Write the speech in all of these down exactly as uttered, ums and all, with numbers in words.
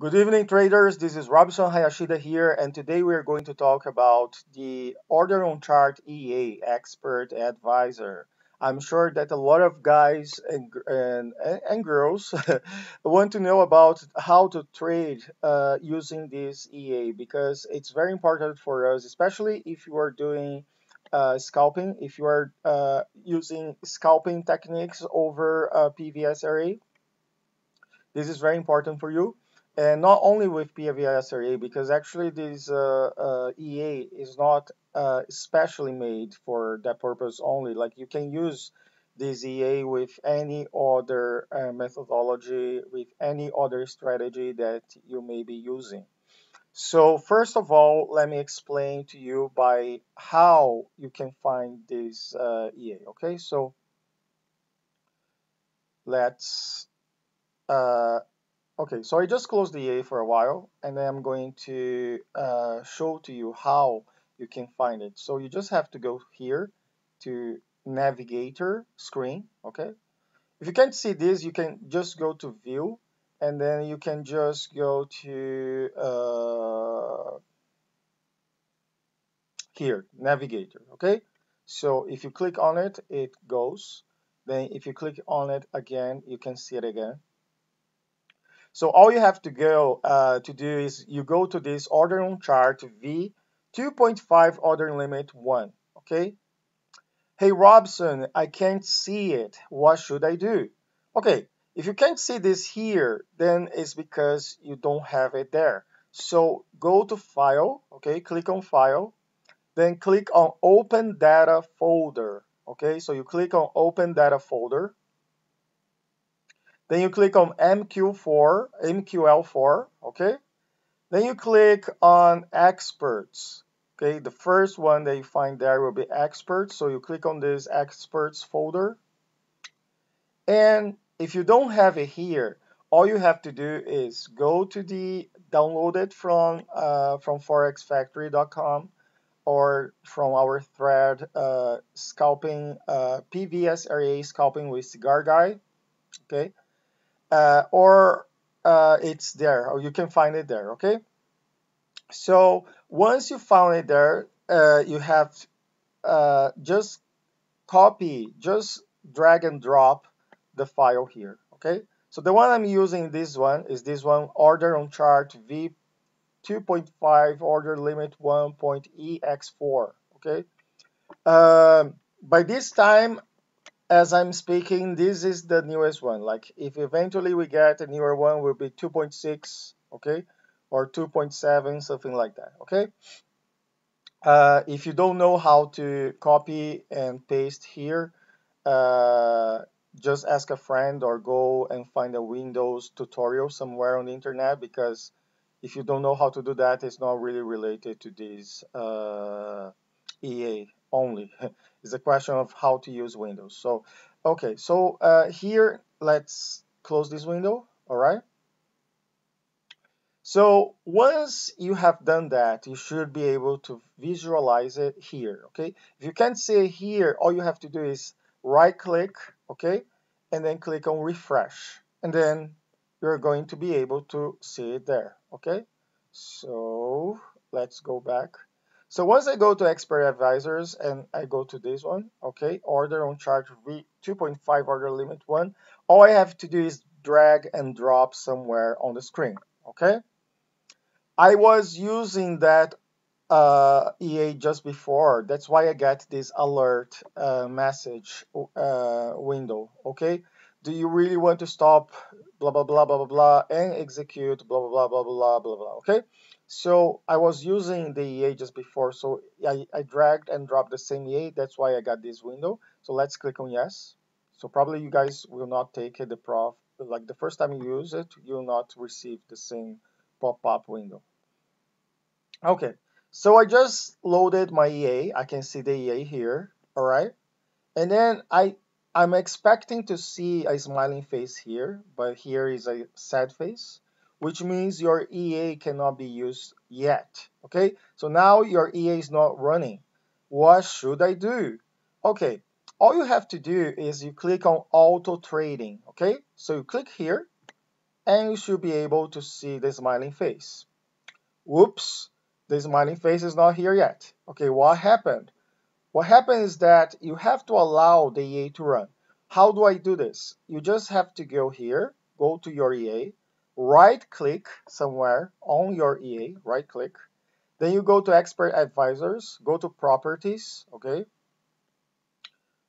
Good evening, traders. This is Robson Hayashida here, and today we are going to talk about the Order on Chart E A Expert Advisor. I'm sure that a lot of guys and, and, and girls want to know about how to trade uh, using this E A, because it's very important for us, especially if you are doing uh, scalping, if you are uh, using scalping techniques over uh, P V S R A. This is very important for you. And not only with P V S R A, because actually this uh, uh, E A is not uh, specially made for that purpose only. Like, you can use this E A with any other uh, methodology, with any other strategy that you may be using. So first of all, let me explain to you by how you can find this uh, E A, okay? So let's... Uh, Okay, so I just closed the E A for a while, and then I'm going to uh, show to you how you can find it. So you just have to go here to Navigator Screen, okay? If you can't see this, you can just go to View, and then you can just go to uh, here, Navigator, okay? So if you click on it, it goes. Then if you click on it again, you can see it again. So all you have to go uh, to do is you go to this order on chart V two point five order limit one, okay? Hey, Robson, I can't see it. What should I do? Okay, if you can't see this here, then it's because you don't have it there. So go to File, okay? Click on File, then click on Open Data Folder, okay? So you click on Open Data Folder. Then you click on M Q four, M Q L four, okay? Then you click on Experts, okay? The first one that you find there will be Experts. So you click on this Experts folder. And if you don't have it here, all you have to do is go to the, download it from, uh, from Forex Factory dot com or from our thread, uh, scalping, uh, P V S R A scalping with Cigar Guy, okay? Uh, or uh, it's there, or you can find it there, okay? So once you found it there, uh, you have uh, just copy, just drag and drop the file here, okay? So the one I'm using, this one, is this one, order on chart V two point five order limit one point E X four, okay? Um, by this time, as I'm speaking, this is the newest one. Like, if eventually we get a newer one, will be two point six, okay? Or two point seven, something like that, okay? Uh, if you don't know how to copy and paste here, uh, just ask a friend or go and find a Windows tutorial somewhere on the internet, because if you don't know how to do that, it's not really related to this uh, E A only. It's a question of how to use Windows. So, okay, so uh, here, let's close this window, all right? So once you have done that, you should be able to visualize it here, okay? If you can't see it here, all you have to do is right-click, okay? And then click on Refresh. And then you're going to be able to see it there, okay? So let's go back. So once I go to Expert Advisors and I go to this one, okay, Order on Chart V two point five Order Limit one, all I have to do is drag and drop somewhere on the screen, okay? I was using that uh, E A just before, that's why I get this alert uh, message uh, window, okay? Do you really want to stop, blah, blah, blah, blah, blah, blah, and execute, blah, blah, blah, blah, blah, blah, blah, okay? So I was using the E A just before, so I, I dragged and dropped the same E A. That's why I got this window. So let's click on yes. So probably you guys will not take it, the prof, like the first time you use it, you will not receive the same pop-up window. Okay, so I just loaded my E A. I can see the E A here, all right? And then I, I'm expecting to see a smiling face here, but here is a sad face, which means your E A cannot be used yet, okay? So now your E A is not running. What should I do? Okay, all you have to do is you click on Auto Trading, okay? So you click here, and you should be able to see the smiling face. Whoops, the smiling face is not here yet. Okay, what happened? What happened is that you have to allow the E A to run. How do I do this? You just have to go here, go to your E A, right click somewhere on your E A, right click. Then you go to Expert Advisors, go to Properties, okay?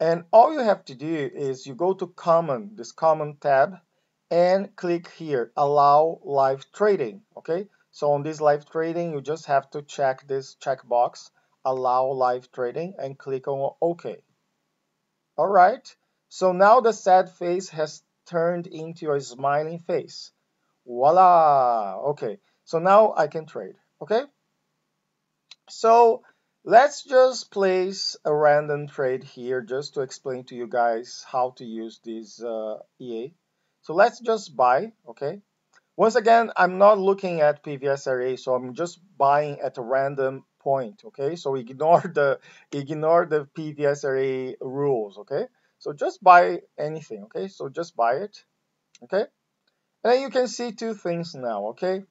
And all you have to do is you go to Common, this Common tab, and click here, Allow Live Trading, okay? So on this live trading, you just have to check this checkbox, Allow Live Trading, and click on OK. All right, so now the sad face has turned into a smiling face. Voila, okay, so now I can trade, okay? So let's just place a random trade here just to explain to you guys how to use this uh, E A. So let's just buy, okay? Once again, I'm not looking at P V S R A, so I'm just buying at a random point, okay? So ignore the ignore the P V S R A rules, okay? So just buy anything, okay? So just buy it, okay? And then you can see two things now, okay?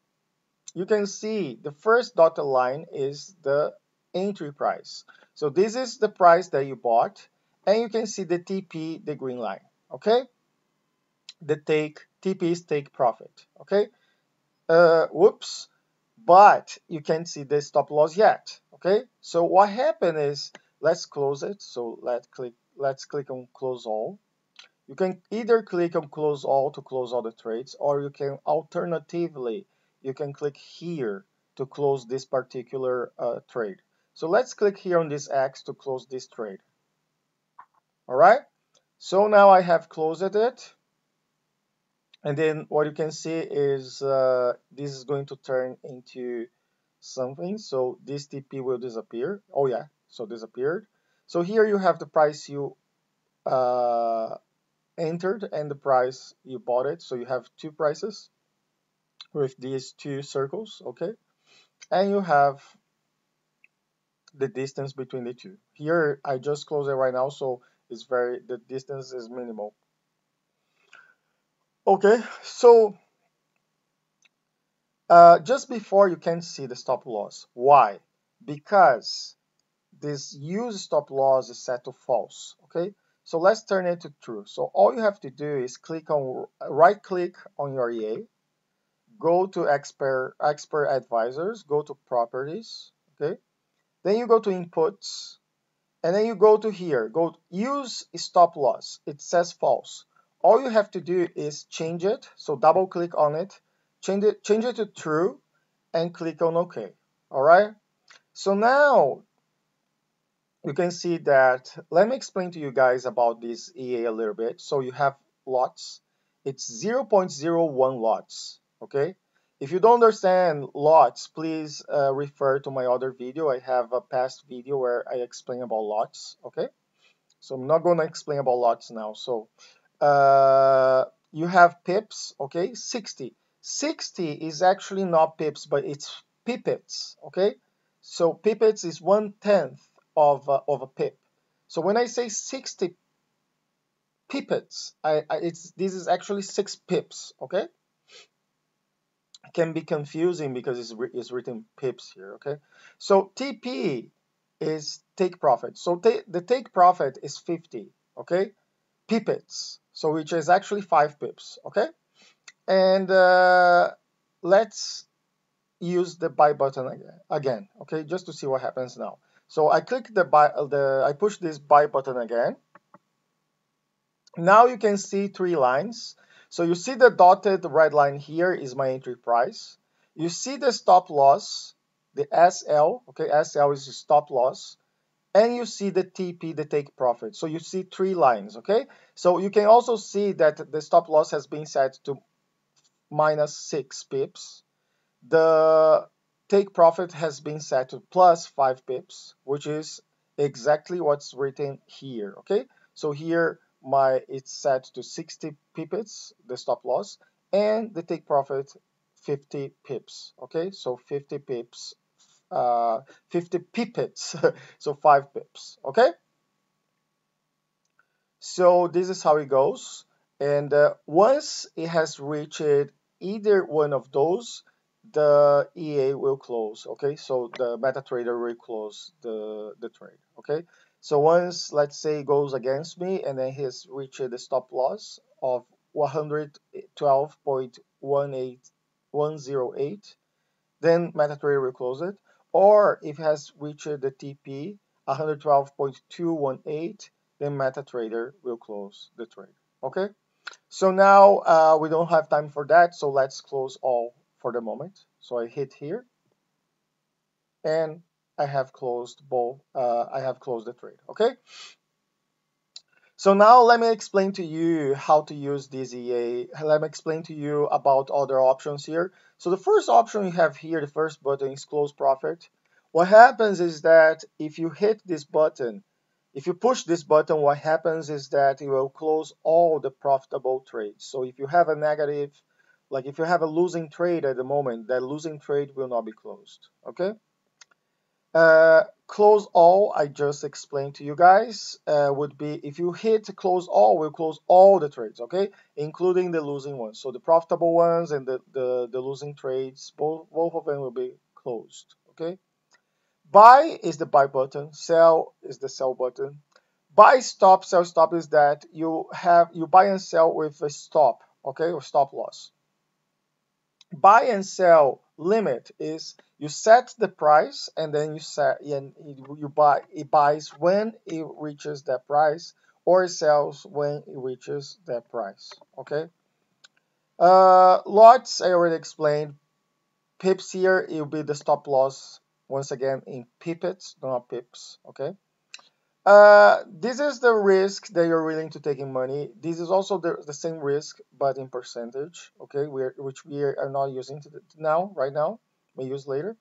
You can see the first dotted line is the entry price. So this is the price that you bought, and you can see the T P, the green line, okay? The take, T P is take profit, okay? Uh, whoops, but you can't see the stop loss yet, okay? So what happened is, let's close it, so let's click, let's click on close all. You can either click on close all to close all the trades, or you can alternatively you can click here to close this particular uh, trade. So let's click here on this X to close this trade. All right, so now I have closed it. And then what you can see is uh, this is going to turn into something. So this T P will disappear. Oh yeah, so disappeared. So here you have the price you uh, entered and the price you bought it. So you have two prices with these two circles, okay? And you have the distance between the two. Here, I just closed it right now, so it's very, the distance is minimal. Okay, so uh, just before you can see the stop loss. Why? Because this use stop loss is set to false, okay? So let's turn it to true. So all you have to do is click on, right click on your E A, go to expert, expert advisors, go to properties, okay? Then you go to inputs, and then you go to here, go use stop loss, it says false. All you have to do is change it, so double click on it, change it, change it to true, and click on OK, all right? So now you can see that, let me explain to you guys about this E A a little bit. So you have lots, it's zero point zero one lots. Okay, if you don't understand lots, please uh, refer to my other video. I have a past video where I explain about lots, okay? So I'm not going to explain about lots now. So uh, you have pips, okay, sixty. sixty is actually not pips, but it's pipits, okay? So pipits is one-tenth of, uh, of a pip. So when I say sixty pipits, I, I, it's, this is actually six pips, okay? Can be confusing because it's, it's written pips here, okay? So T P is take profit. So the take profit is fifty, okay? Pipits, so which is actually five pips, okay? And uh, let's use the buy button again, again, okay? Just to see what happens now. So I click the buy, the I push this buy button again. Now you can see three lines. So you see the dotted red line here is my entry price. You see the stop loss, the S L, okay, S L is the stop loss. And you see the T P, the take profit. So you see three lines, okay? So you can also see that the stop loss has been set to minus six pips. The take profit has been set to plus five pips, which is exactly what's written here, okay? So here, my it's set to sixty pips, the stop loss, and the take profit fifty pips, okay? So fifty pips, uh, fifty pipits, so five pips, okay? So this is how it goes, and uh, once it has reached either one of those, the E A will close. Okay, so the MetaTrader will close the the trade. Okay, so once, let's say, goes against me and then he's reached the stop loss of one twelve point one eight one oh eight, then MetaTrader will close it. Or if has reached the T P one twelve point two one eight, then MetaTrader will close the trade. Okay, so now uh, we don't have time for that, so let's close all for the moment. So I hit here, and I have closed both. Uh, I have closed the trade. Okay. So now let me explain to you how to use this E A. Let me explain to you about other options here. So the first option you have here, the first button is close profit. What happens is that if you hit this button, if you push this button, what happens is that it will close all the profitable trades. So if you have a negative, like if you have a losing trade at the moment, that losing trade will not be closed. Okay. Uh, close all, I just explained to you guys, uh, would be if you hit close all, we'll close all the trades, okay, including the losing ones. So the profitable ones and the, the, the losing trades, both, both of them will be closed, okay. Buy is the buy button, sell is the sell button. Buy stop, sell stop is that you have, you buy and sell with a stop, okay, or stop loss. Buy and sell limit is you set the price and then you set and you buy, it buys when it reaches that price or it sells when it reaches that price. Okay. Uh, lots I already explained. Pips here, it will be the stop loss once again in pips, not pips. Okay. Uh, this is the risk that you're willing to take in money. This is also the, the same risk, but in percentage, okay, we're, which we are not using to the, now, right now, we use later.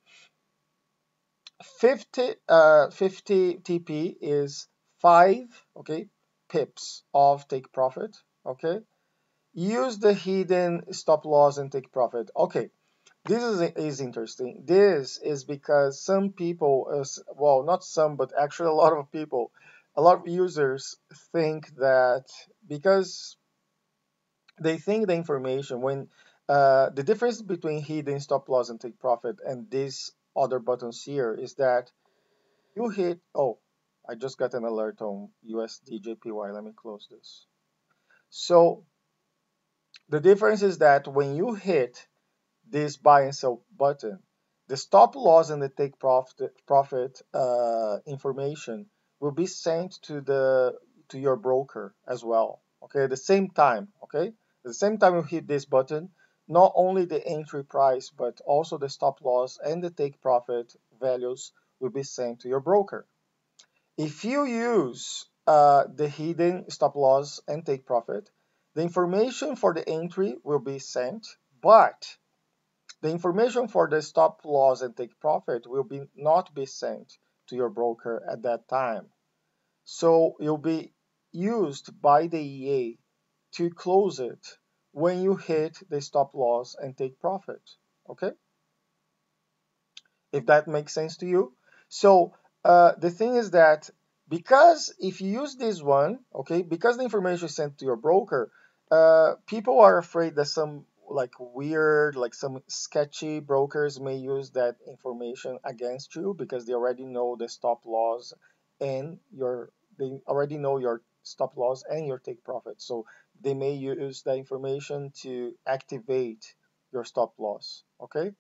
fifty, uh, fifty T P is five, okay, pips of take profit, okay. Use the hidden stop loss and take profit, okay. This is, is interesting. This is because some people, uh, well, not some, but actually a lot of people, a lot of users think that because they think the information when uh, the difference between hidden stop loss and take profit and these other buttons here is that you hit, oh, I just got an alert on U S D J P Y. Let me close this. So the difference is that when you hit this buy and sell button, the stop loss and the take profit profit uh, information will be sent to the to your broker as well. Okay, at the same time. Okay, at the same time you hit this button, not only the entry price but also the stop loss and the take profit values will be sent to your broker. If you use uh, the hidden stop loss and take profit, the information for the entry will be sent, but the information for the stop loss and take profit will be not be sent to your broker at that time. So it will be used by the E A to close it when you hit the stop loss and take profit. Okay? If that makes sense to you. So uh, the thing is that because if you use this one, okay, because the information is sent to your broker, uh, people are afraid that some like weird, like some sketchy brokers may use that information against you because they already know the stop loss and your, they already know your stop loss and your take profit. So they may use that information to activate your stop loss. Okay.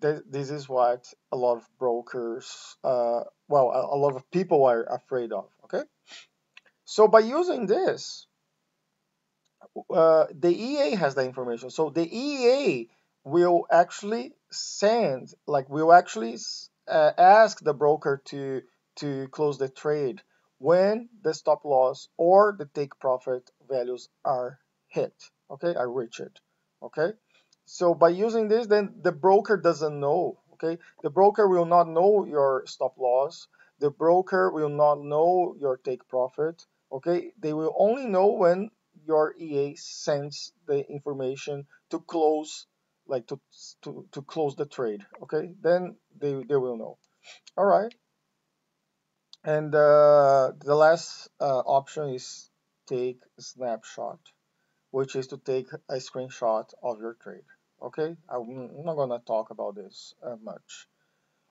This is what a lot of brokers, uh, well, a lot of people are afraid of. Okay. So by using this, Uh, the E A has the information, so the E A will actually send, like, will actually uh, ask the broker to to close the trade when the stop loss or the take profit values are hit. Okay, are reached. Okay, so by using this, then the broker doesn't know. Okay, the broker will not know your stop loss. The broker will not know your take profit. Okay, they will only know when your E A sends the information to close, like to, to, to close the trade, okay? Then they, they will know. All right. And uh, the last uh, option is take snapshot. which is to take a screenshot of your trade. Okay, I'm not gonna talk about this uh, much.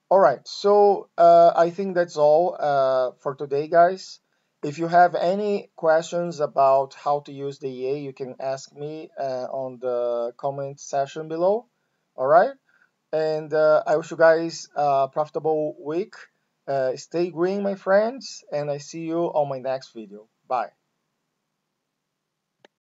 All right, so uh, I think that's all uh, for today, guys. If you have any questions about how to use the E A, you can ask me uh, on the comment section below. All right, and uh, I wish you guys a profitable week. Uh, stay green, my friends, and I see you on my next video. Bye.